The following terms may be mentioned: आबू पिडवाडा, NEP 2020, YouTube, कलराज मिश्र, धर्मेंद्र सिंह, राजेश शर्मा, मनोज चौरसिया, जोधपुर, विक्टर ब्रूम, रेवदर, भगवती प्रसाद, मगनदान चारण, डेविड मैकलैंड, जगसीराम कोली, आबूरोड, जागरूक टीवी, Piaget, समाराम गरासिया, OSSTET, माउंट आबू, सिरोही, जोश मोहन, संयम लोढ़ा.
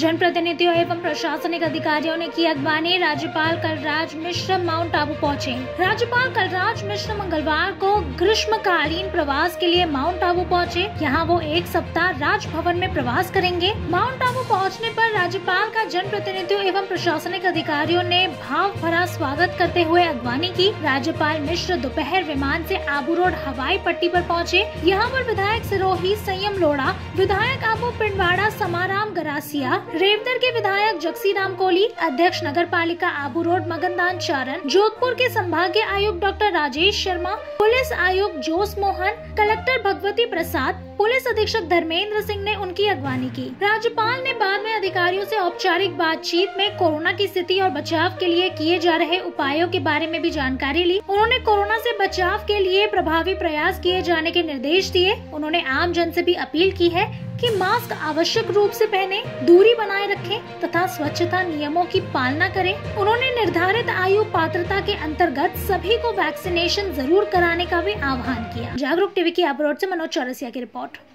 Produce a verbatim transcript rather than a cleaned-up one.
जनप्रतिनिधियों एवं प्रशासनिक अधिकारियों ने की अगवानी, राज्यपाल कलराज मिश्र माउंट आबू पहुंचे। राज्यपाल कलराज मिश्र मंगलवार को ग्रीष्मकालीन प्रवास के लिए माउंट आबू पहुंचे। यहां वो एक सप्ताह राजभवन में प्रवास करेंगे। माउंट आबू पहुंचने पर राज्यपाल का जनप्रतिनिधियों एवं प्रशासनिक अधिकारियों ने भाव भरा स्वागत करते हुए अगवानी की। राज्यपाल मिश्र दोपहर विमान से आबूरोड हवाई पट्टी पर पहुंचे। यहाँ पर विधायक सिरोही संयम लोढ़ा, विधायक आबू पिंडवाड़ा समाराम गरासिया, रेवदर के विधायक जगसीराम कोली, अध्यक्ष नगरपालिका आबूरोड मगनदान चारण, जोधपुर के संभागीय आयुक्त डॉक्टर राजेश शर्मा, पुलिस आयुक्त जोश मोहन, कलेक्टर भगवती प्रसाद, पुलिस अधीक्षक धर्मेंद्र सिंह ने उनकी अगवानी की। राज्यपाल ने बाद में अधिकारियों से औपचारिक बातचीत में कोरोना की स्थिति और बचाव के लिए किए जा रहे उपायों के बारे में भी जानकारी ली। उन्होंने कोरोना से बचाव के लिए प्रभावी प्रयास किए जाने के निर्देश दिए। उन्होंने आम जन से भी अपील की है कि मास्क आवश्यक रूप से पहनें, दूरी बनाए रखें तथा स्वच्छता नियमों की पालना करें। उन्होंने निर्धारित आयु पात्रता के अंतर्गत सभी को वैक्सीनेशन जरूर कराने का भी आह्वान किया। जागरूक टीवी की आबूरोड से मनोज चौरसिया की रिपोर्ट।